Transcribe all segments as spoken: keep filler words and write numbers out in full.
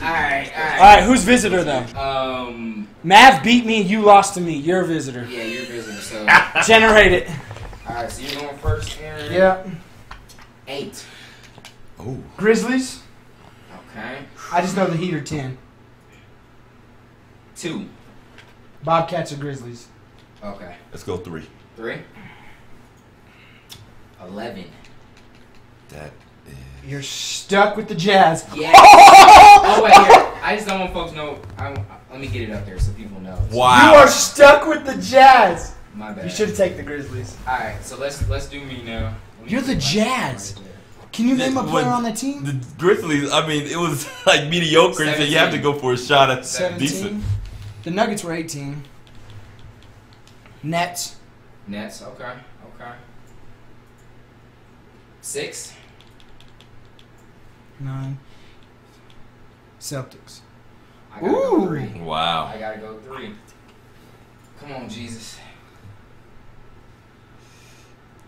Alright, alright. Alright, who's visitor though? Um Mav beat me and you lost to me. You're a visitor. Yeah, you're a visitor, so generate it. Alright, so you're going first, Aaron. Yeah. Eight. Oh. Grizzlies? Okay. I just know the Heat are ten. Two. Bobcats or Grizzlies? Okay. Let's go three. Three? Eleven. That is... You're stuck with the Jazz. Yeah. Oh, wait, here. I just don't want folks to know. I'm, let me get it up there so people know. Wow. You are stuck with the Jazz. My bad. You should take the Grizzlies. All right, so let's let's do me now. Me You're the Jazz. Right Can you name the, a player on that team? The Grizzlies, I mean, it was like mediocre, so you have to go for a shot at seventeen. Decent. The Nuggets were eighteen. Nets. Nets, okay, okay. Six. Nine. Celtics. I gotta Ooh. Go three. Wow. I gotta go three. Come on, Jesus.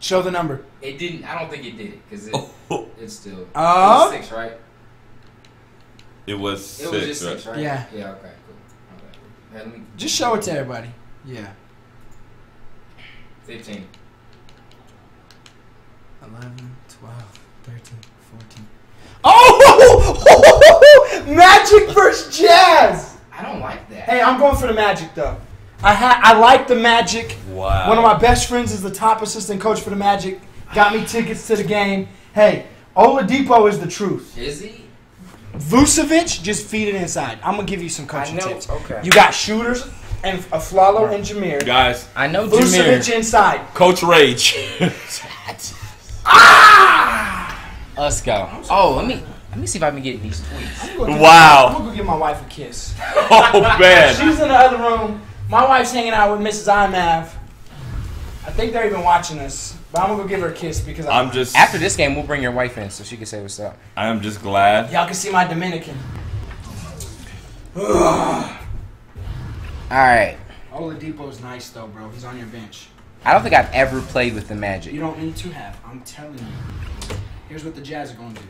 Show the number. It didn't. I don't think it did it because it, oh. it's still. Uh, it was six, right? It was six. It was just six, right? right? Yeah. Yeah. Okay. Cool. Okay. Let me, just show it to everybody. Yeah. Fifteen. Eleven, twelve, thirteen, fourteen. Oh! Magic versus Jazz! I don't like that. Hey, I'm going for the Magic, though. I ha I like the Magic. Wow. One of my best friends is the top assistant coach for the Magic. Got me tickets to the game. Hey, Oladipo is the truth. Is he? Vučević, just feed it inside. I'm going to give you some coaching I know. tips. Okay. You got shooters and Afflalo right. and Jameer. Guys, I know Jameer. Vučević inside. Coach Rage. Ah! Let's go. Oh, let me let me see if I can get these tweets. I'm wow. My, I'm gonna go give my wife a kiss. Oh man. She's in the other room. My wife's hanging out with Missus Imav. I think they're even watching us, but I'm gonna go give her a kiss because I'm, I'm just. After this game, we'll bring your wife in so she can say what's up. I am just glad. Y'all can see my Dominican. All right. Oladipo's nice though, bro. He's on your bench. I don't think I've ever played with the Magic. You don't need to have. I'm telling you. Here's what the Jazz are going to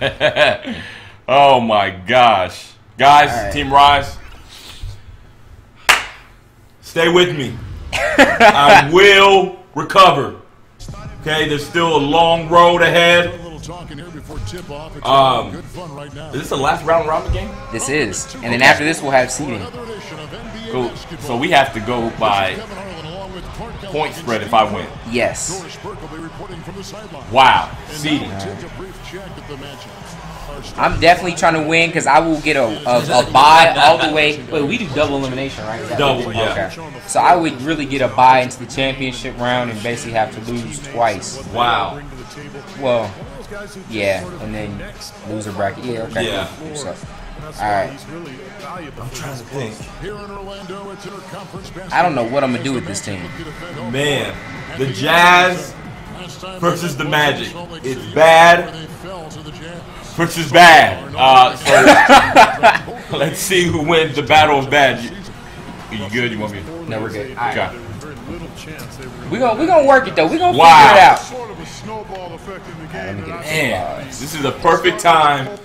do. No. Oh, my gosh. Guys, right. Team Rise, stay with me. I will recover. Okay, there's still a long road ahead. Um, is this the last round robin game? This is. And then after this, we'll have seeding. Cool. So we have to go by point spread if I win. Yes. Wow. Seeding. I'm definitely trying to win because I will get a, a, a buy all the way. Wait, we do double elimination, right? Double, yeah. Okay. So I would really get a buy into the championship round and basically have to lose twice. Wow. Well, yeah, and then loser bracket. Yeah, okay. Yeah. So, all right. I'm trying to think. I don't know what I'm going to do with this team. Man, the Jazz versus the Magic. It's bad. Which is bad. Uh, so let's see who wins the battle of bad. You, you good? You want me? No, we're good. All okay. Right. We're gonna we're gonna work it though. We're gonna wow. figure it out. Man, this is a perfect time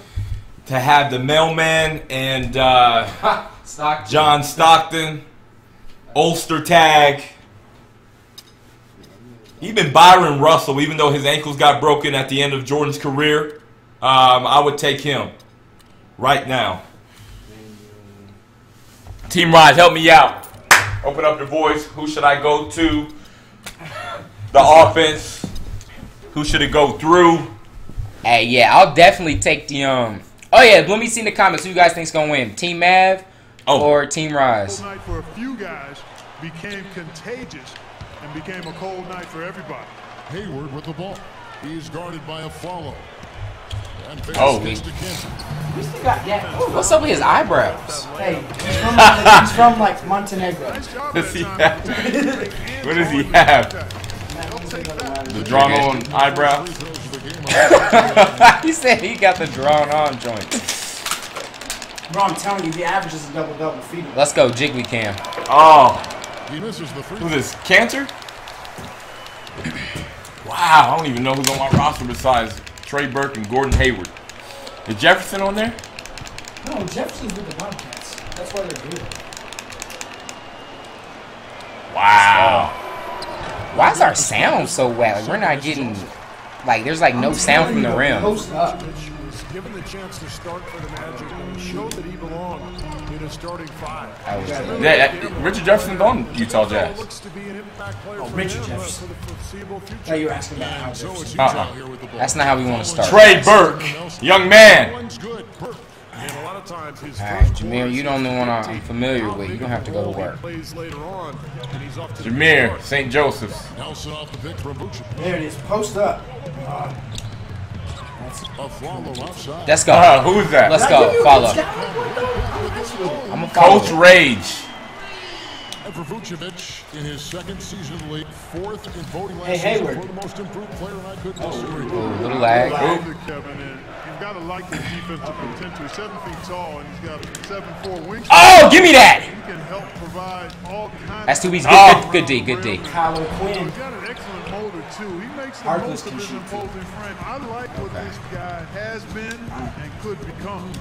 to have the mailman and uh, John Stockton, Ulster tag. Even Byron Russell, even though his ankles got broken at the end of Jordan's career. Um, I would take him right now. Team Rise, help me out. Open up your voice. Who should I go to? The offense. Who should it go through? Hey, yeah, I'll definitely take the um. Oh yeah, let me see in the comments who you guys think's gonna win. Team Mav oh. or Team Rise? Night for a few guys became contagious and became a cold night for everybody. Hayward with the ball. He's guarded by Afflalo. Oh, we still got that. Ooh, what's up with his eyebrows? Hey, he's from like, he's from like Montenegro. What does he have? What does he have? The drawn on eyebrow? He said he got the drawn on joint. Bro, I'm telling you, the average is a double double feed. Let's go, Jiggly Cam. Oh. Who's this? Cancer? Wow, I don't even know who's on my roster besides Trey Burke and Gordon Hayward. Is Jefferson on there? No, Jefferson's with the Wildcats. That's why they're doing it. Wow. Why is our sound so wet? Like, we're not getting, like, there's like no sound from the rim. Vučević was given the chance to start for the Magic and showed that he belonged in a starting five. Yeah, Richard Jefferson's on Utah Jazz. Oh, Richard Jefferson. Now you're asking about how Jefferson. Uh-uh. That's not how we want to start. Trey Burke, young man. Alright, Jameer, you don't know one I'm familiar with. You're going to have to go to work. Jameer, Saint Joseph's. There it is. Post up. Uh, Let's go. Uh, who is that? Let's go. Follow. I'm a follow. Coach Rage. Vučević in his second season league, fourth in voting last hey, Hayward. For the most improved player I could consider. Oh, little lag. You've got to like the defensive potential. He's seven feet tall and he's got a seven four wing. Oh, give me that! He can help provide all kinds. That's two weeks. Good, good D, good D. O'Quinn. He's got an excellent holder too. He makes the most of his imposing frame. I like what this guy has been and could become.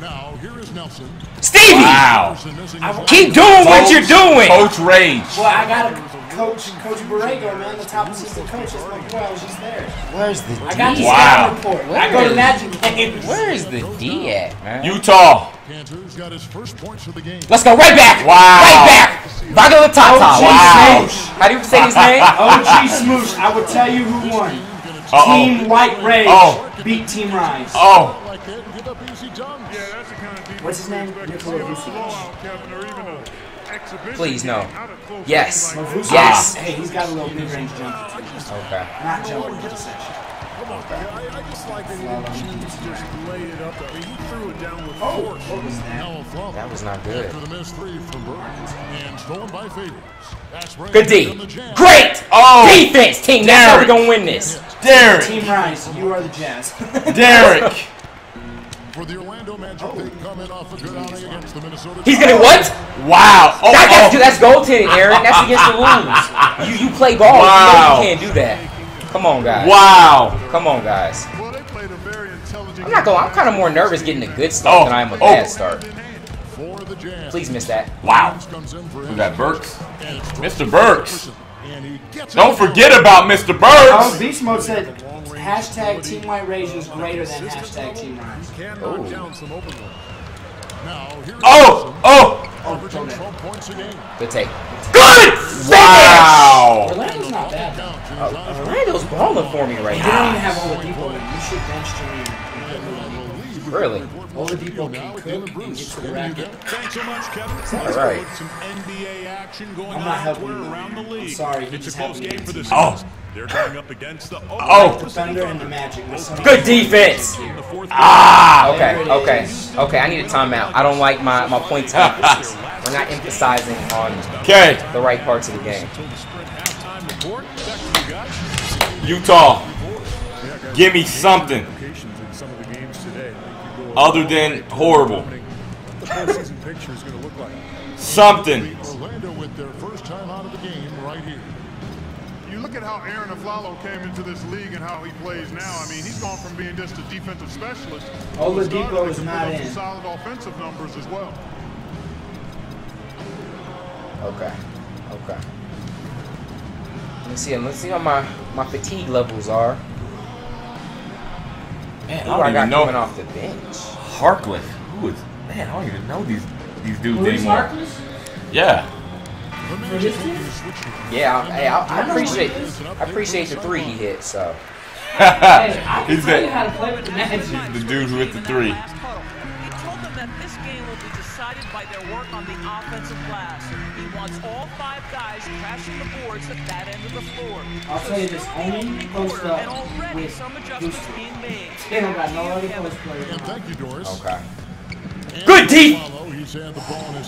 Now, here is Nelson. Stevie! Wow. Keep doing what you're doing! Coach Rage. Well, I got a coach, Coach Borrego, man, the top assistant coach. That's my boy. I was just there. Where's the D? I got the wow. report. Where I go to Magic games. Where is the D at, man? Utah. Got his first points for the game. Let's go right back. Wow. Right back. Vago the top top. Wow. How do you say his name? O G Smoosh. I will tell you who won. Uh -oh. Team White Rage oh. beat Team Rise. Oh. What's his name? Vučević. Please, no. Yes. Yes. Hey, he's got a little mid-range jumper. Okay. Not jumper, but section. Okay. I just like that he just laid it up. I mean, he threw it down with force. Oh, what was that? That was not good. Good D. Great! Oh. Defense, team. That's how we're going to win this. Derek. Team Rise, you are the Jazz. Derek. For the Orlando Magic, they come in off a good outing against the Minnesota. He's gonna what? Wow! Oh, that oh. Has to, that's goaltending, Aaron. That's against the rules. You you play ball. Wow. You know you can't do that. Come on, guys. Wow! Come on, guys. I'm not going. I'm kind of more nervous getting a good start oh. than I am a bad oh. start. Please miss that. Wow! We got Burks, Mister Burks. Don't forget about Mister Burks. Oh, Beast Mode said. Hashtag Team White Rage is greater than hashtag Team Rise. Oh. Oh! Oh! Oh! Good take. Good! Wow! Orlando's not bad. Uh, Orlando's balling for me right now. They don't even have Oladipo. You should bench Jameer. Really? Oladipo can cook and gets the racket. All right. I'm not helping you. I'm sorry. He just helped me. Oh! They're going up against the oh, the Thunder and the Magic. Good defense. Ah, okay, okay, okay. I need a timeout. I don't like my my points. We're not emphasizing on okay. the right parts of the game. Utah, give me something other than horrible. Something. Orlando with their first time out of the game right here. You look at how Aaron Afflalo came into this league and how he plays now. I mean, he's gone from being just a defensive specialist. Oladipo is not in. Solid offensive numbers as well. Okay, okay. Let's see. Let's see how my my fatigue levels are. Man, I, I got coming off the bench. Harkless. Who is? Man, I don't even know these these dudes Who is anymore. Harkless? Yeah. Yeah, I, I, I appreciate I appreciate the three he hit. So hey, I can tell you how to play with the Magic. The dude with the three. He told them that this game will be decided by their work on the offensive glass. He wants all five guys crashing the boards at that end of the floor. I'll tell you this: only post up with some adjustments being made. They don't got no other post players. Thank you, Doris. Okay. Good deep.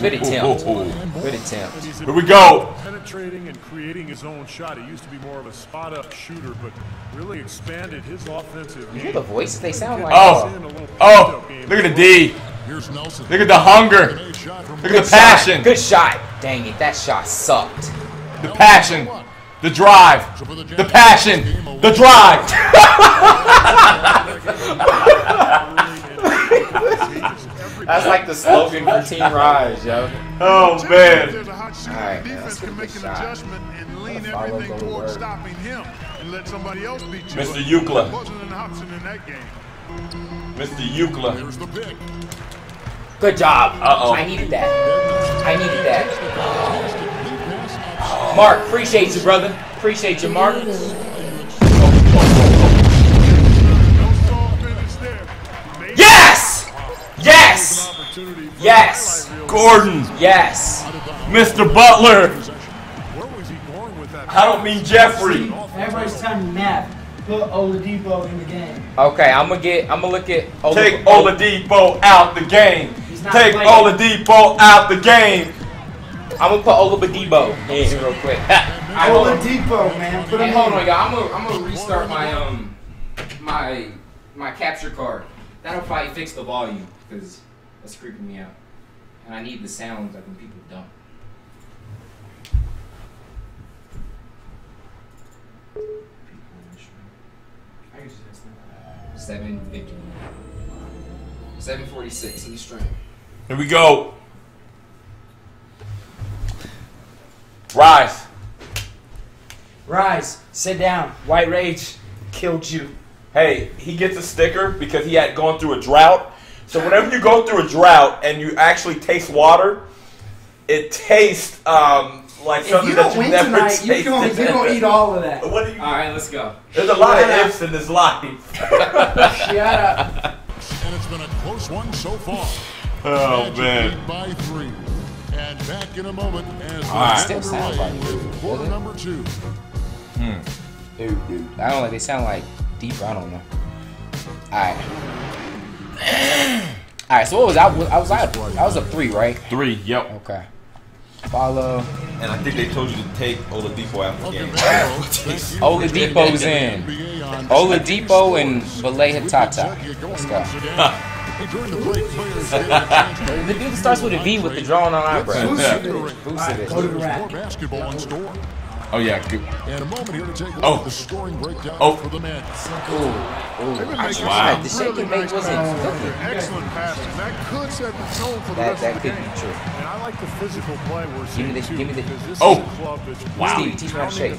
Good attempt. Ooh, ooh, ooh. Good attempt. Here we go. Penetrating and creating his own shot. He used to be more of a spot-up shooter, but really expanded his offensive. You hear the voices? They sound like. Oh, oh! Look at the D. Look at the hunger. Look at the passion. Good shot. Dang it, that shot sucked. The passion, the drive, the passion, the drive. That's like the slogan for Team Rise, yo. Oh, man. All right, man, let's get the shot. Afflalo go to work. Mister Ukla. Mister Ukla. Good job. Uh-oh. I needed that. I needed that. Mark, appreciate you, brother. Appreciate you, Mark. Yes! Yes! Yes! Gordon! Yes! Mister Butler! I don't mean Jeffrey! Everybody's telling me mad. Put Oladipo in the game. Okay, I'm gonna get. I'm gonna look at. Oladipo. Take Oladipo out the game. Take playing. Oladipo out the game. I'm gonna put Oladipo in real quick. I, Oladipo, on. Man. Put him hold on, y'all. I'm gonna. I'm gonna restart my um my my capture card. That'll probably fix the volume because that's creeping me out, and I need the sounds like when people dump. seven fifty. seven forty-six in the stream. Here we go. Rise. Rise. Sit down. White rage killed you. Hey, he gets a sticker because he had gone through a drought. So whenever you go through a drought and you actually taste water, it tastes um, like if something you that you never tonight, tasted. You're going to eat all of that. What are you all right, let's go. There's a lot Shut of ifs up. in this life. Shut up. And it's been a close one so far. Oh, man. By three. And back in a moment as all right. Still sounds like quarter number two. Hmm. Dude, dude. I don't know. They sound like deep. I don't know. All right. All right. So what was I? I was I was a three, right? Three. Yep. Okay. Follow. And I think they told you to take Oladipo out of the game. Oladipo's in. Oladipo and Valet Hatata. Let's go. The dude starts with a V with the drawing on eyebrows. Oh, yeah. Good. Oh. Oh. Oh. Wow. The shake and bake wasn't excellent pass. That could set the tone for the rest of the game. That could be true. And I like the physical play we're seeing. Give me the, give me the. Oh. Wow. Steve, teach me how to shake.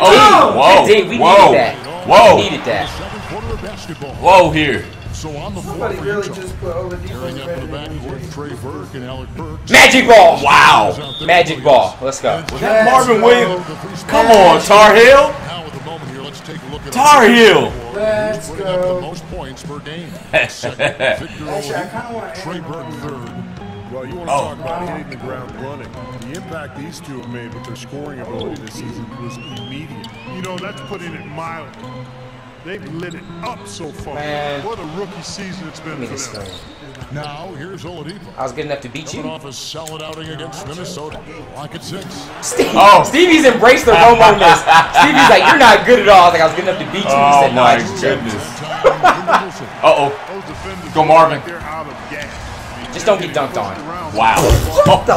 Oh. Whoa. Dave, we needed that. Whoa. We needed that. Whoa here. So on the floor, really just put over the back. Magic ball! Wow! Magic ball. Let's go. That Marvin Williams. Come on, Tar Heel. Tar Heel. Let's go. Most points per game. Trey Burton third. Well, you want to talk about hitting the ground running. The impact these two have made with their scoring ability this season was immediate. You know, that's putting it mildly. They've lit it up so far. Man. What a rookie season it's been for them. Now, here's Oladipo. I was good enough to beat you. Coming off a solid outing against Minnesota. Lock at six. Steve, oh. Stevie's embraced the Romo-ness. Stevie's like, you're not good at all. I was like, I was good enough to beat you. He said, no, I just checked. Uh-oh. Go Marvin. Just don't get dunked on. Wow. What the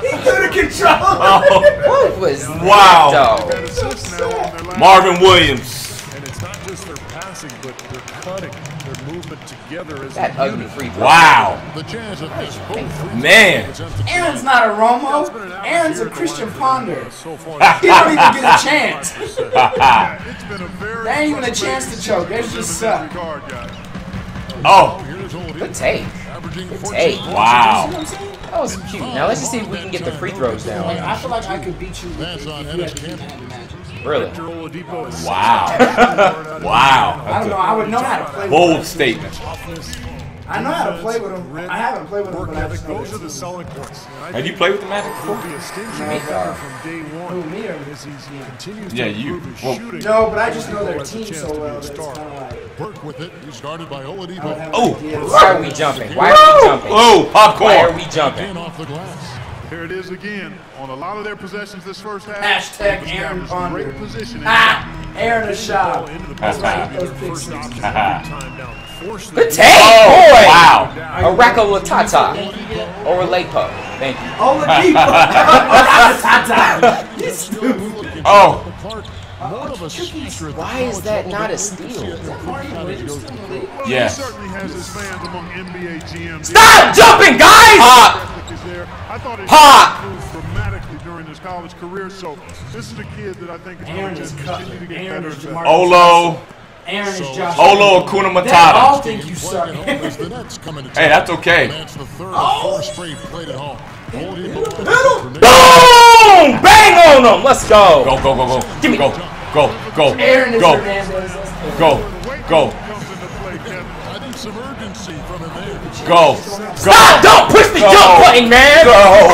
He couldn't control it. What was wow. that, though? Marvin Williams. And it's not just their passing, but their cutting, their movement together is that ugly free throw. Wow. The chance of this man. Aaron's not a Romo. Aaron's a Christian Ponder. He don't even get a chance. There ain't even a chance to choke. They just suck. Oh. Good take. Good take. Wow. That was cute. Now let's just see if we can get the free throws down. Like, I feel like I could beat you. Really? Wow. Wow. I don't know. I would know how to play. Bold statement. I know how to play with him. I haven't played with him. Have you played with the Magic before? No. Yeah, you. Well, no, but I just know their team so well. That it's kind of like. Work with it. You started by Oladipo. Oh, why are we jumping? Why are we jumping? Oh, popcorn. Why are we jumping? Here it is again on a lot of their possessions this first half. Hashtag Aaron Ponder. Ah, Aaron a shot. Good take, boy. Wow. Oreko Latata. Orelepo. Thank you. Oladipo. Latata. You stupid. Oh. More of a Why is that not a steal? Yeah. Stop jumping, guys! Pop! Pop! Aaron is cutting. Aaron is Jameer. Olo. Aaron is Josh. Olo Akuna Matata. I think you suck. Hey, that's okay. Oh! Boom! Bang on them! Let's go! Go, go, go, go. Give me. Go, go, go. Aaron is go. Go, go. Go. Stop! Don't push the go. Jump button, man! Go!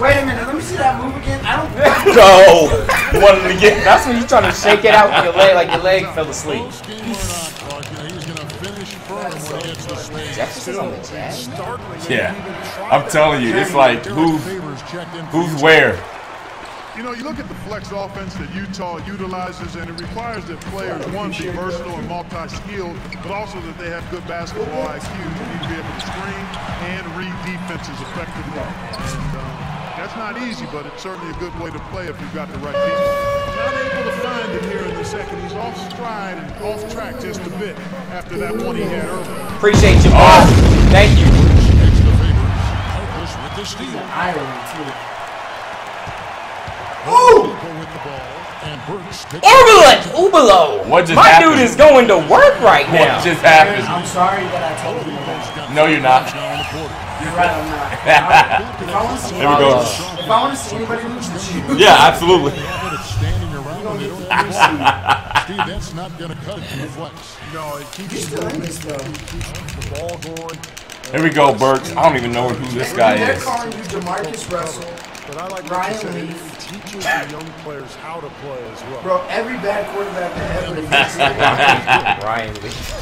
Wait a minute. Let me see that move again. I don't think go. That's when you're trying to shake it out with your leg, like your leg fell asleep. Yeah, I'm telling you, it's like who, who's where. You know, you look at the flex offense that Utah utilizes, and it requires that players, one, be versatile and multi-skilled, but also that they have good basketball I Q to be able to screen and read defenses effectively. And, um, that's not easy, but it's certainly a good way to play if you've got the right people. Not able to find it here in the second. He's off stride and off track just a bit after that one he had earlier. Appreciate you, boss. Oh. Thank you. Ooh! Overlet! Ubalo! What just My happened? Dude is going to work right now. What just happened? I'm sorry that I told you that. No, you're not. You're right, I'm not. If I want to see, we go. If I want to see anybody lose, it's you. Yeah, absolutely. Steve, that's not going to cut it. No, it keeps the ball going. Here we go, Burks. I don't even know who this guy is. They're calling you DeMarcus Russell, Ryan Leaf. Teaches the young players how to play as well. Bro, every bad quarterback that ever exists. Ryan Leaf.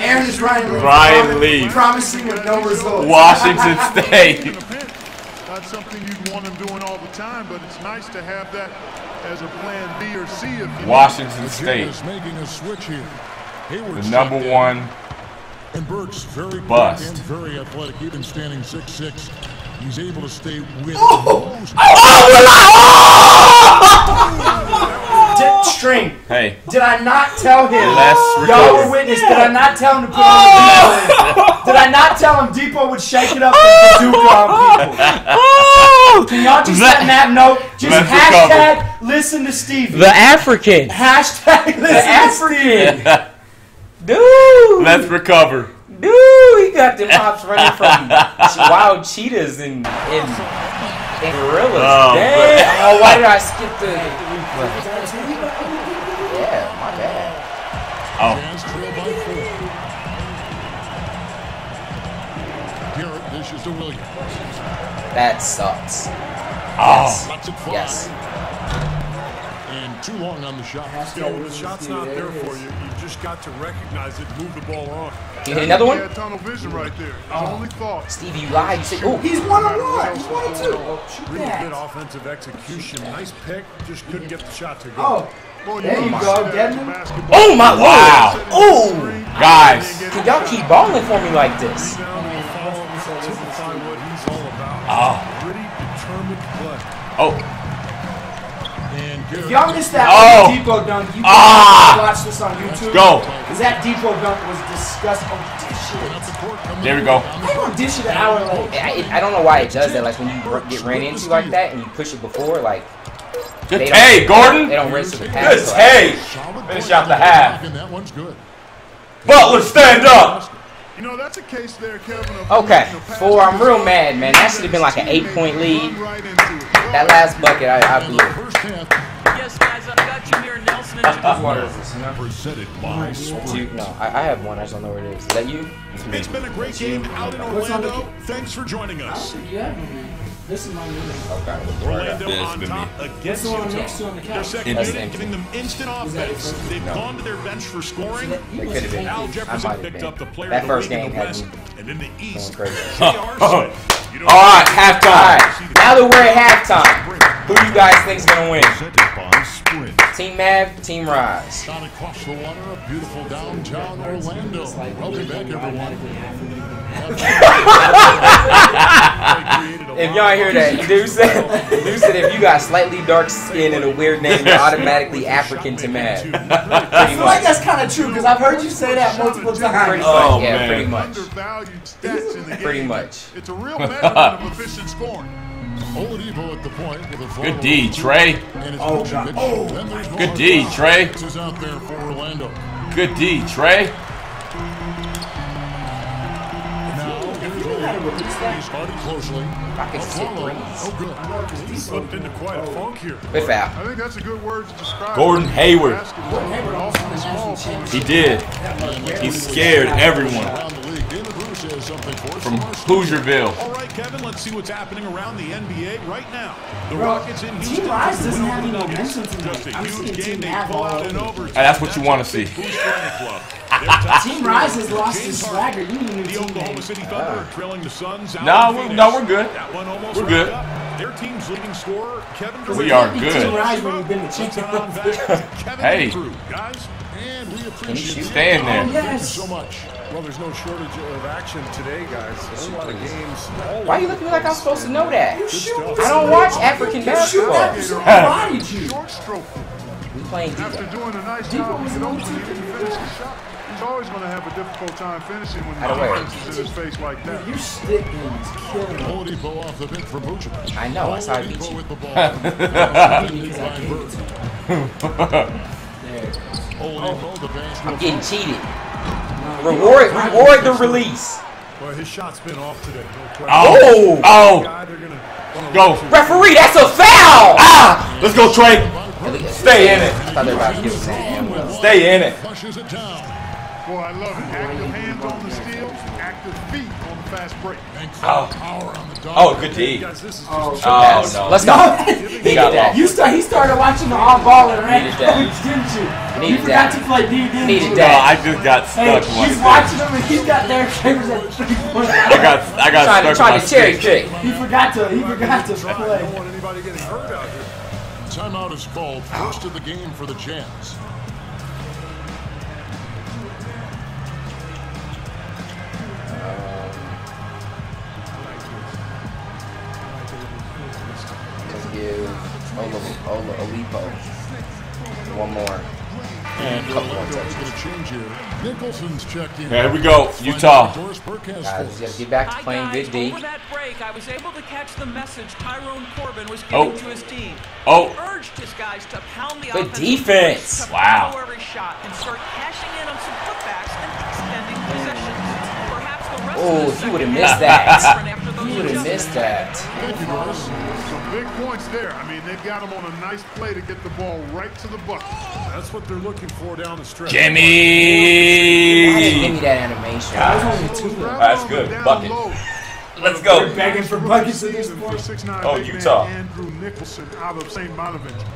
Aaron is Ryan Leaf. Ryan Leaf. Promising with no results. Washington State. That's something you'd want him doing all the time, but it's nice to have that as a plan B or C. If you Washington State is making a switch here. The number one. And Burks very bust. Quick and very athletic, even standing six six. He's able to stay with oh. Most oh. Oh. Did, string. Hey. Did I not tell him? Y'all were witness. Did I not tell him to put oh. on the Did I not tell him Depot would shake it up oh. and do on people? Oh. Can y'all just let that note? Just Let's hashtag go. Listen to Stevie. The African. Hashtag listen the African. To Stevie. Dude. Let's recover. Dude, he got the pops running from wild cheetahs and, and, and gorillas. Oh, damn. Oh, why did I skip the replay? Yeah, my bad. Oh. That sucks. Oh. Yes. And too long on the shot. You know, when the shot's not there for you, you just got to recognize it, move the ball on. You hit another one? Yeah, tunnel vision right there. I only thought. Stevie, you lied. You said, oh, he's one on one. He's one on two. Really good offensive execution. Nice pick. Just couldn't get the shot to go. Oh, well, there you go, Devin. Oh, my. Wow. Oh, guys. Can y'all keep balling for me like this? Oh. Oh. If y'all missed that oh. Oladipo dunk, you can ah. watch this on YouTube. Go. Because that Depot dunk was disgusting. Oh, dish it. There we go. I don't dish it an hour late. I, I don't know why it does that. Like when you get ran into like that and you push it before, like. Good take, Gordon. They don't rinse the pass. Good take. Finish out the half. Butler, stand up. You know, that's a case there, Kevin. Okay, four. I'm real mad, man. That should have been like an eight-point lead. That last bucket, I, I blew. Yes, guys, I've got Jameer and Nelson. What water is this? No, I, I have one. I just don't know where it is. Is that you? It's been a great game out in Orlando. Thanks for joining us. Yeah, this is my new okay. Orlando yeah, on top against Utah. Their second unit giving them instant offense. They've no. gone to their bench for scoring. It could have been. Al Jefferson picked up the player that first game in the West and in the East. All right, halftime. Now that we're at halftime. Who do you guys think is going to win? Team Mav, Team Rise. Shot across the water, a beautiful downtown Orlando. Welcome back, everyone. If y'all hear that, Dude said, Dude said if you got slightly dark skin and a weird name, you're automatically African to mad. I feel like that's kind of true because I've heard you say that multiple times. Pretty oh, much, yeah, man. pretty much. Pretty much. It's a real measure of efficient scoring. Oladipo at the point with a good D, Trey. Oh, God. Oh, good D, Trey. Out there for Orlando. Good D, Trey. Starting closely. Good foul. I think that's a good word to describe. Gordon Hayward. He did. He scared everyone. From Hoosierville. All right, Kevin. Let's see what's happening around the N B A right now. The Rockets in Houston. That's what you want to see. Team Rise has lost his swagger. You need a new team. The Oklahoma City Thunder are trailing the Suns out. No, we're, no, we're good. We're good. Their team's leading scorer, Kevin Durant. We are good. Team Rise when you've been the champion. Hey, guys, and we appreciate you staying there. Oh, yes. Thank you so much. Well, there's no shortage of action today, guys. There's a lot of games. Why are you looking like I'm supposed to know that? I don't watch African basketball. We playing D. After doing a nice job, you can hopefully even finish the shot. He's always going to have a difficult time finishing when the defense is in his face like that. You stick and he's killing off the bench for Vučević. I know, that's how I beat you. I'm getting cheated. Reward, reward the release. Well, his shot's been off today. Oh! Oh! Go. Referee, that's a foul! Ah! Let's go, Trey. Stay in it. I thought they were about to give it to you. Stay in it. Boy, I love it. Active hands on the steals, active feet on the fast break. Oh, oh, good D. Oh, oh no. Let's go. He got that. You start, he started watching the odd ball and ran. Didn't you? You forgot to play D, didn't you? No, I just got stuck. Hey, he's watching him and he's got their fingers at three points. I got, I got trying stuck. Trying to cherry pick. He forgot to, he forgot to play. I don't want anybody getting hurt out here. Timeout is called. First of the game for the Jams. Oladipo. One more. And Nicholson's checked in. There we go. Utah. Guys, just get back to playing good D. Over that break, I was able to catch the message Tyrone Corbin was giving oh. to his team. Oh. He urged his guys to pound the good defense. Wow. Every shot and start cashing in on some putbacks and extending possessions. Perhaps the rest oh, of the he would have missed that. He would have missed that. Big points there. I mean, they've got him on a nice play to get the ball right to the bucket. That's what they're looking for down the stretch. Jimmy! Give me that animation. Gosh. That's good. Bucket. Let's go. They're begging for buckets in this point. Oh, Utah. Andrew Nicholson out of Saint Bonaventure.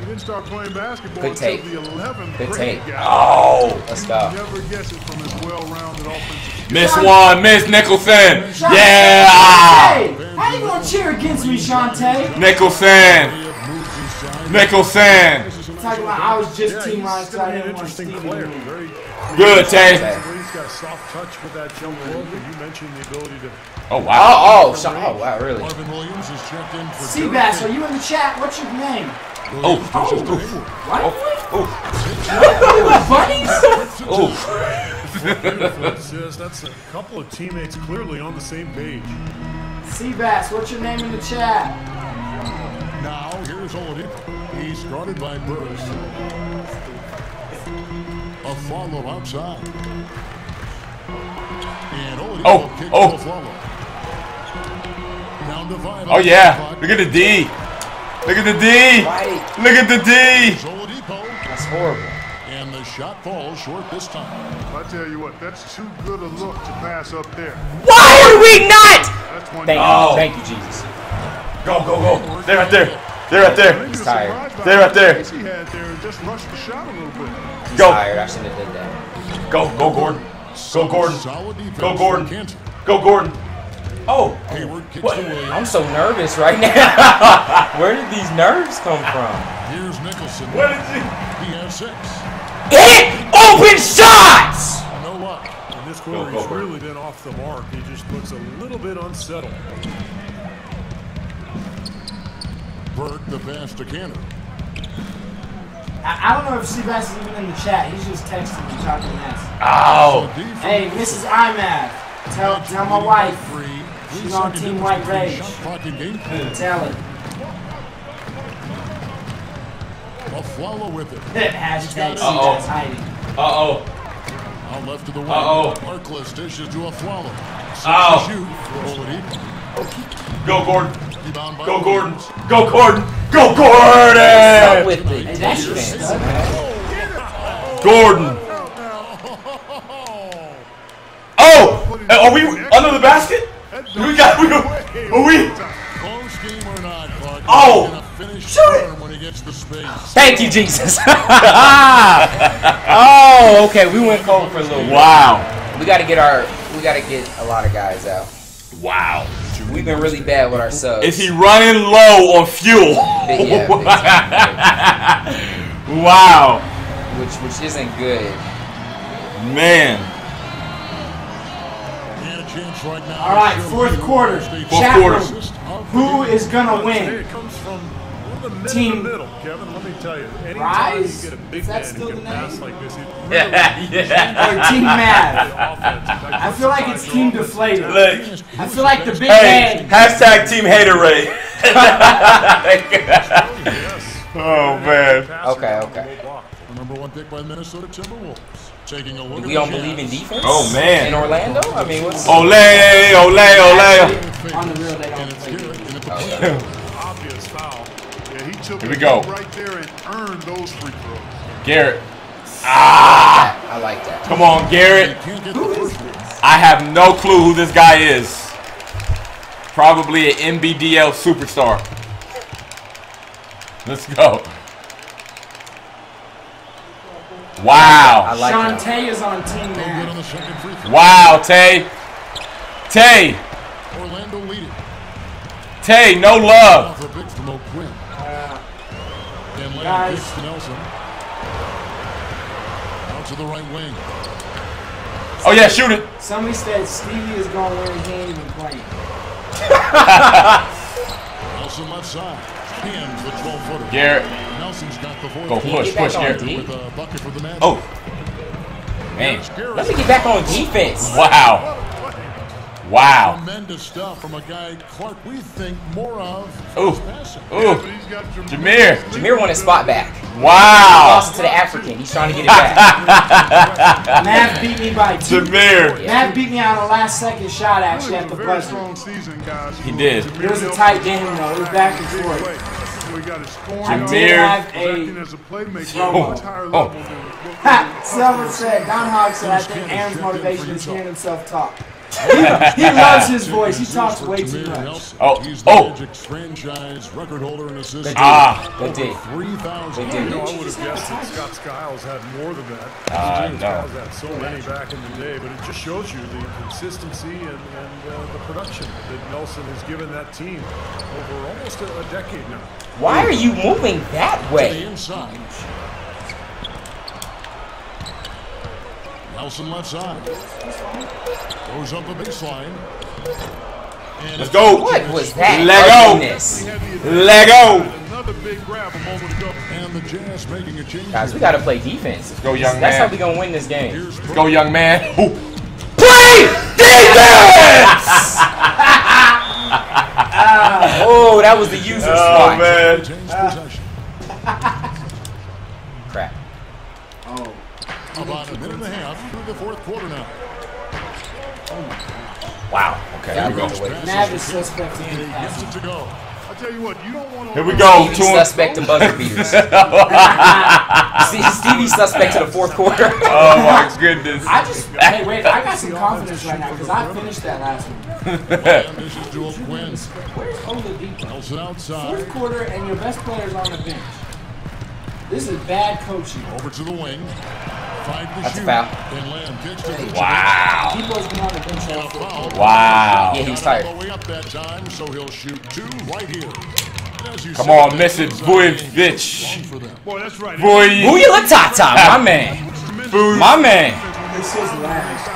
He didn't start playing basketball until the eleventh grade. Oh, let's go. Never guess it from his well-rounded offensive. Miss one, Miss Nicholson. Yeah. How you gonna cheer against me, Shante? Nicholson! Nicholson! Talking about I was just team last so I didn't want to steal it. Good, Tay. He's got a soft touch with that jump roll. You mentioned the ability to... Oh, wow. Oh, oh, oh wow, really. Seabass, are you in the chat? What's your name? Oh, oh, oh. What? Oh. Oh. Oh. That's a couple of teammates clearly on the same page. Seabass, what's your name in the chat? Now, here's Oladipo. He's guarded by Burris. Afflalo outside. And Oladipo oh, kicks oh. Afflalo. Down to Vine. Oh, yeah. Look at the D. Look at the D. Right. Look at the D. That's horrible. And the shot falls short this time. I tell you what, that's too good a look to pass up there. Why are we not? That's one thank, oh. thank you, Jesus. Go, go, go. They're right there. They're right there. He's tired. They're right there. Just rush the shot a little bit. He's go. Tired. I shouldn't have done that. Go, go, Gordon. Go, Gordon. Go, Gordon. Go, Gordon. Oh, what? I'm so nervous right now. Where did these nerves come from? Here's Nicholson. Where did he? He has six. Hit open shots! No luck. And this scoring's really been off the mark. He just looks a little bit unsettled. Burke, the pass to Cannon. I, I don't know if Seabass is even in the chat. He's just texting and talking ass. Ow! Hey, Missus I M A T, tell, tell my wife. She's on Team White Rage. Tell it. Afflalo with it. Hashtag Seabass hiding. Uh-oh. Out left to the wing. Uh-oh. Harkless dishes to Afflalo. Ow! Go, Gordon. Go Gordon! Go Gordon! Go Gordon! With me. Hey, that's your Gordon! Oh! Are we under the basket? We got. We are we? Oh! Shoot it! Thank you, Jesus! Oh, okay. We went cold for a little. Wow. We gotta get our. We gotta get a lot of guys out. Wow. We've been really bad with our subs. Is he running low on fuel? Big, yeah, big time. Wow. Which which isn't good. Man. All right, fourth quarter. Fourth quarter. Who is gonna win? Team Kevin, let me tell you, Rise? You get a big is that still the name? Like this, really yeah, yeah. Or Team Mad. I feel like it's Team Deflated. Look. I feel like the big hey, man. Hashtag Team Haterade. Oh, man. Okay, okay. Number one pick by Minnesota Timberwolves. Taking a look. We don't believe in defense? Oh, man. In Orlando? I mean, what's... Ole, ole, ole. On the real, they don't play defense. Obvious foul. Here we go. Right there and earn those free throws. Garrett. Ah! I like that. Come on, Garrett. Who is this? I have no clue who this guy is. Probably an N B D L superstar. Let's go. Wow. I like Sean that. Tay is on team now. Wow, Tay. Tay. Orlando leading. Tay, no love. Guys. Nelson. Out to the right wing. Oh yeah, shoot it. Somebody said Stevie is going to win. He ain't even playing. Nelson left side. Hands the twelve footer. Garrett. Nelson's got the fourth. Go push, push, Garrett. With a bucket for the man. Oh. Man. Let me get back on defense. Wow. Wow. Tremendous stuff from a guy, Clark, we think more of. Ooh. Ooh. Jameer. Jameer won his spot back. Wow. He lost it to the African. He's trying to get it back. Matt beat me by two. Jameer. Matt beat me on the last second shot, actually, at the buzzer. He did. It was a tight game, though. It was back and forth. Jameer. Oh. Oh. Ha. Someone said, Don Hogg said, I think Aaron's motivation is hearing himself talk. he, he loves his voice. He talks way too much. Oh, he's the oh. Magic's franchise record holder and assistant. Ah, they did. You know, I would have guessed that Scott Skiles had more than that. Uh, no. Skiles had so many back in the day, but it just shows you the consistency and, and uh, the production that Nelson has given that team over almost a, a decade now. Why are you moving that way? To the inside. Nelson left side. Goes up the baseline. And let's go. What was that? Let go. Let go. Another big grab a moment ago. And the Jazz making a change. Guys, we got to play defense. Let's go, young man. That's how we going to win this game. Let's go, young man. Ooh. Play defense! uh, oh, that was the user spot. Oh, man. Uh. Crap. Oh. About a minute and a half through the fourth quarter now. Oh wow. Okay, yeah, here we go. To go. I tell you what, you don't want to. Here we go. Stevie suspect to buzzer beaters. See, Stevie suspect to the fourth quarter. Oh my goodness. I just hey wait, I got some confidence right now because I finished that last one. This is dual wins. Where's Oladipo? Fourth quarter and your best players on the bench. This is bad coaching. Over to the wing. That's a foul. Wow. Wow. Yeah, he's tired. Come on, miss it, Vučević. Vučević. Vučević, my man. My man. This is lavish.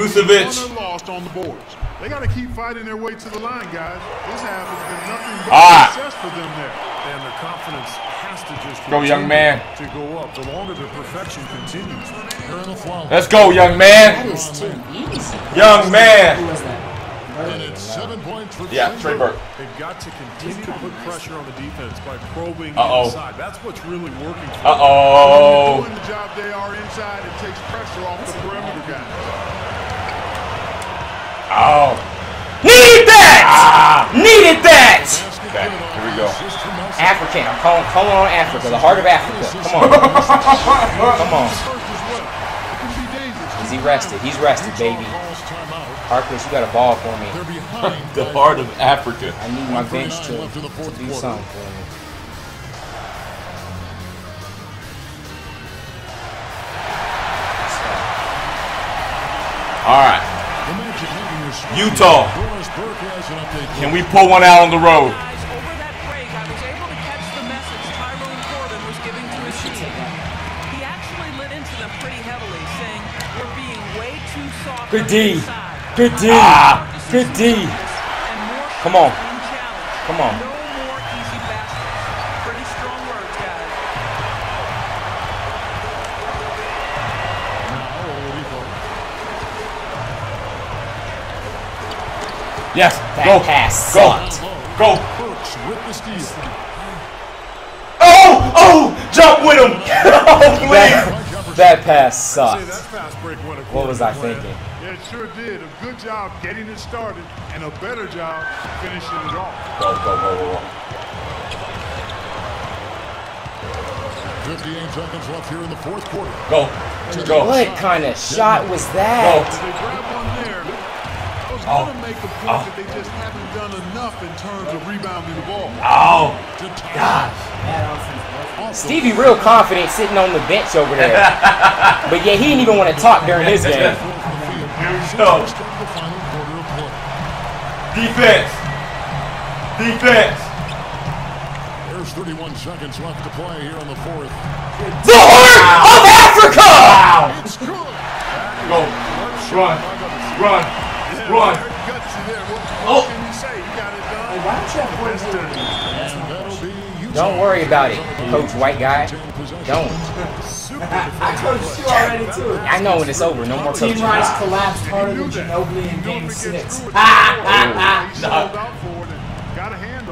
Vučević. Lost on the boards. They got to keep fighting their way to the line, guys. This half has been nothing but ah. success for them there. And their confidence has to just go, young man. To go up. The longer the perfection continues. Let's go, young man. That is too easy. Young man. And it's seven points for yeah, Trey Burke. They've got to continue to put pressure on the defense by probing uh-oh. inside. That's what's really working for them. Uh-oh. Doing the job they are inside, it takes pressure off the perimeter guys. Oh. Needed that! Ah. Needed that! Okay, here we go. African, I'm calling, calling on Africa, the heart of Africa. Come on. Come on. Is he rested? He's rested, baby. Harkless, you got a ball for me. The heart of Africa. I need my bench to, to do something for me. All right. Utah, can we pull one out on the road? Good D, good D, ah. good D. Come on, come on. Yes, that go, pass go, go. Oh, oh, jump with him. Oh, please. That pass sucked. What was I thinking? Yeah, it sure did. A good job getting it started and a better job finishing it off. Go, go, go, go, go. fifty-eight seconds left here in the fourth quarter. Go, go. What kind of shot was that? Go. Oh. To make the point oh. that they just haven't done enough in terms of rebounding the ball. Oh, gosh. Stevie real confident sitting on the bench over there. But yeah, he didn't even want to talk during his game. Here we go. Defense. Defense. There's thirty-one seconds left to play here on the fourth. The heart wow. of Africa! Wow. Go. Run. Run. Run. Oh. Don't worry about it, Coach White Guy. Don't. I coached you already, too. I know when it's over. No more coaching. Team Rice collapsed harder than Ginobili in Game Six. Ha ha ha. Got a hand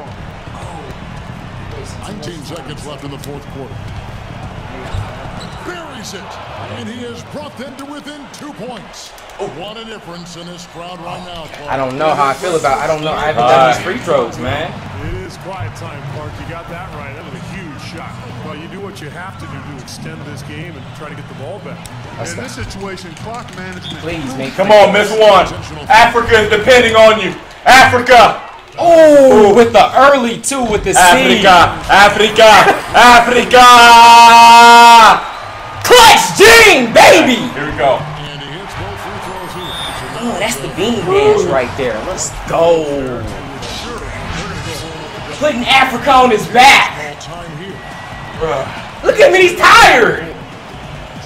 on. Nineteen seconds left in the fourth quarter. Buries it, and he has brought them to within two points. Oh, what a difference in this crowd right now, Clark. I don't know how I feel about. I don't know. I haven't uh, done these free throws, man. It is quiet time, Clark. You got that right. That was a huge shot. Well, you do what you have to do to extend this game and try to get the ball back. That's in this situation, clock management. Please, man. Come on, miss one. Africa is depending on you. Africa. Oh, with the early two with the Africa, C. Africa, Africa, Africa. Clutch Gene, baby! Right, here we go. Oh, that's the bean dance right there. Let's go. Putting Africa on his back. Bruh. Look at him, he's tired.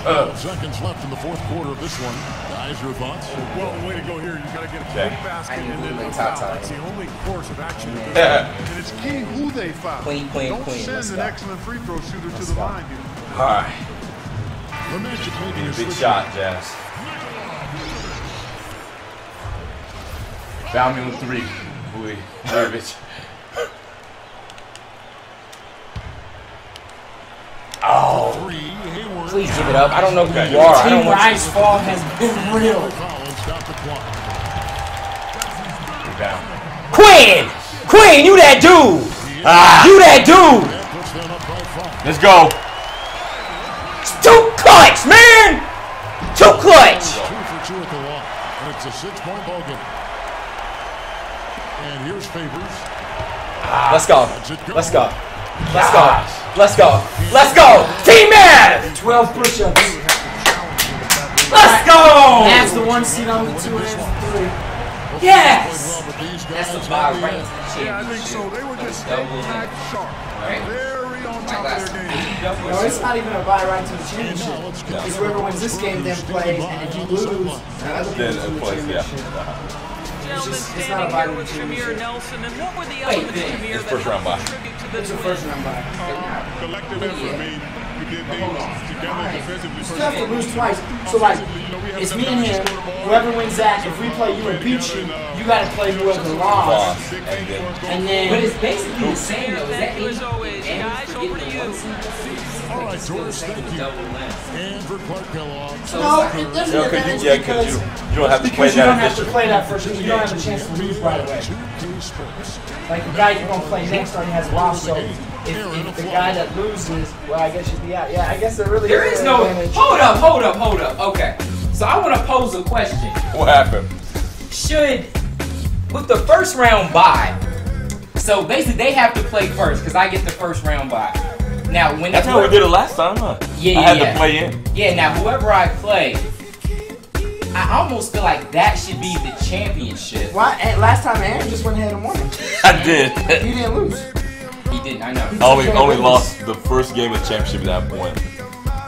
Uh, seconds left in the fourth quarter of this one. Guys, your thoughts? Well, way to go here. You got to get a clean basket and then that's the only course of action. And it's key who they foul. Clean, clean, Don't clean. send Let's an go. excellent free throw shooter Let's to the go. line, dude. All right. Big shot, Jazz. Found me with three. Boy, garbage. Oh. Please give it up. I don't know who you are. Team Rice's fall has been real. Quinn! Quinn, you that dude! Ah. You that dude! Let's go. Two clutch, man! Two clutch! Two for two at the wall. And it's a six-point ball game. And here's Favors. Let's go. Let's go. Let's go. Let's go. Let's go. Team Mad! twelve push-ups. Let's go! That's the one seed on the two and three. Yes! Well, that's the ball right into the chin. Yeah, I think so. They were just double back sharp. Right. Very on top of their game. No, it's not even a buy right to the championship. No, it's whoever wins this game then plays, and if you lose, then it plays, yeah. It's, just, it's not a buy with Jameer Nelson, and what were the elements of Jameer that helped contribute to this? It's a first round buy. Collective effort, man. You still have to lose twice. So like, it's me and him. Whoever wins that, if we play you and beat you, you gotta play whoever lost. And then, but it's basically the same though. Is that eight? Guys, over to you. All right, George, thank you. And for Clark Kellogg. No, it doesn't matter because you don't have to play that. You don't have to play that first. You don't have a chance to lose right away. Like the guy you're gonna play next already has lost, so. If, if the guy that loses, well, I guess you'd be out. Yeah, I guess there really there is, is no advantage. Hold up, hold up, hold up. Okay, so I want to pose a question. What happened? Should, with the first round bye, so basically they have to play first because I get the first round bye. Now when that's how we did it last time, huh? Yeah, yeah. I had yeah. to play in. Yeah. Now whoever I play, I almost feel like that should be the championship. Why? Well, last time Aaron just went ahead and won it. I did. You didn't lose. He didn't, I know. Oh, we only lost the first game of the championship at that point.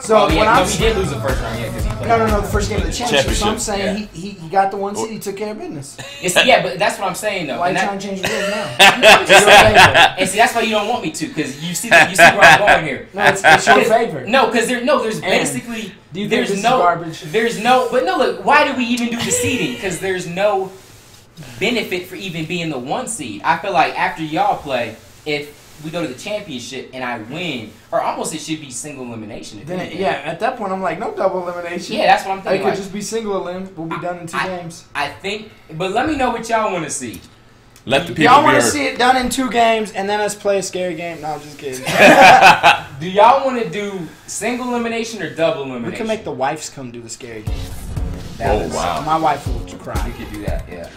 So, oh, yeah, when I'm, no, he did lose the first round, yeah, because he played. No, no, no, the first game of the championship. championship. So I'm saying yeah. he, he, he got the one seed, he took care of business. It's, yeah, but that's what I'm saying, though. Why and you that, trying to change the rules now? And see, that's why you don't want me to, because you see the, you see where I'm going here. No, it's, it's your favorite. No, because there, no, there's and basically, do you there's no, garbage? There's no, but no, look, why do we even do the seeding? Because there's no benefit for even being the one seed. I feel like after y'all play, if we go to the championship and I win, or almost it should be single elimination. Then it, yeah, at that point I'm like, no double elimination. Yeah, that's what I'm thinking. It could like, just be single elim. We'll be I, done in two I, games. I think, but let me know what y'all want to see. Let the people. Y'all want to see it done in two games and then us play a scary game? No, I'm just kidding. Do y'all want to do single elimination or double elimination? We can make the wives come do the scary game. That oh is, wow! My wife will cry. We could do that. Yeah.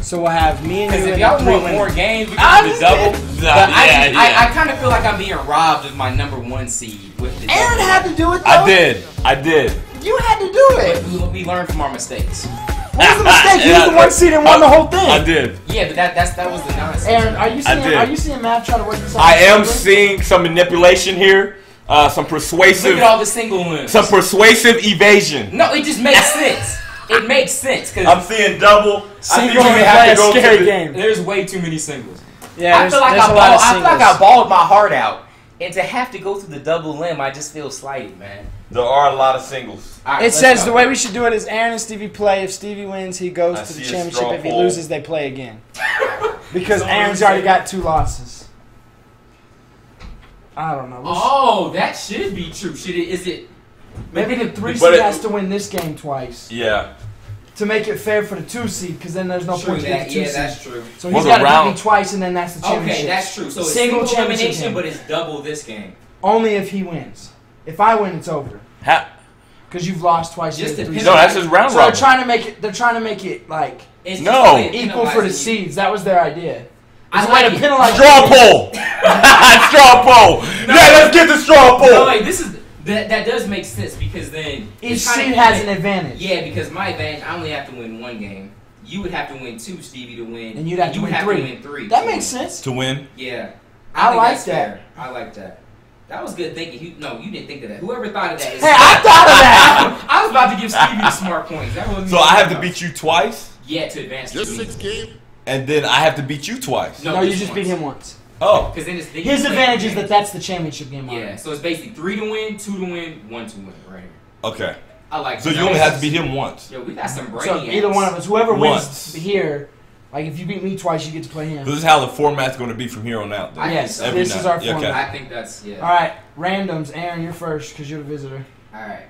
So we'll have me and you. If y'all want more games, we can do the double. But yeah, I, yeah. I, I kind of feel like I'm being robbed of my number one seed with the Aaron had to do it, though. I did. I did. You had to do it. We, we learned from our mistakes. What was the mistake? You was the one seed and won I, the whole thing. I did. Yeah, but that that's, that was the nonsense. Aaron, are you seeing, are you seeing Matt try to work this out? I am seeing some manipulation here. Uh, some persuasive. Look at all the single ones. Some persuasive evasion. No, it just makes sense. It makes sense because I'm seeing double. Single I think have to go scary to the, game. There's way too many singles. Yeah, I feel like I ball, I feel like I balled my heart out, and to have to go through the double limb, I just feel slighted, man. There are a lot of singles. Right, it says go. The way we should do it is Aaron and Stevie play. If Stevie wins, he goes I to the championship. If he hole. loses, they play again. Because Aaron's already got two losses. I don't know. Oh, that should be true. Should it? Is it? Maybe the three seed it, has to win this game twice. Yeah. To make it fair for the two seed, because then there's no true, point that, to two yeah, seed. Yeah, that's true. So he's got to beat twice, and then that's the championship. Okay, that's true. So single it's single elimination, game. But it's double this game. Only if he wins. If I win, it's over. How? Because you've lost twice. Just no, that's his round so robin. They're trying to make it. They're trying to make it like it's no equal for the seeds. That was their idea. I like way to penalize. Straw poll. Straw poll. No, yeah, let's get the straw poll. No, like this is. That, that does make sense because then each seed has an advantage. Yeah, because my advantage, I only have to win one game. You would have to win two, Stevie, to win. And you'd have, and to, you win have to win three. That makes sense. To win. Yeah. I, I like that. Fair. I like that. That was good thinking. No, you didn't think of that. Whoever thought of that. Is hey, I thought of that. I was about to give Stevie the smart points. That wasn't so I have to beat you twice? Yeah, to advance to six games. And then I have to beat you twice? No, no you just once. beat him once. Oh, because then it's the his advantage is that that's the championship game. Yeah, so it's basically three to win, two to win, one to win, right? Okay. I like. So you only have to beat him once. Yo, we got some brains. So either one of us, whoever wins here, like if you beat me twice, you get to play him. This is how the format's going to be from here on out. Yes, this is our format. I think that's yeah. All right, randoms. Aaron, you're first because you're the visitor. All right.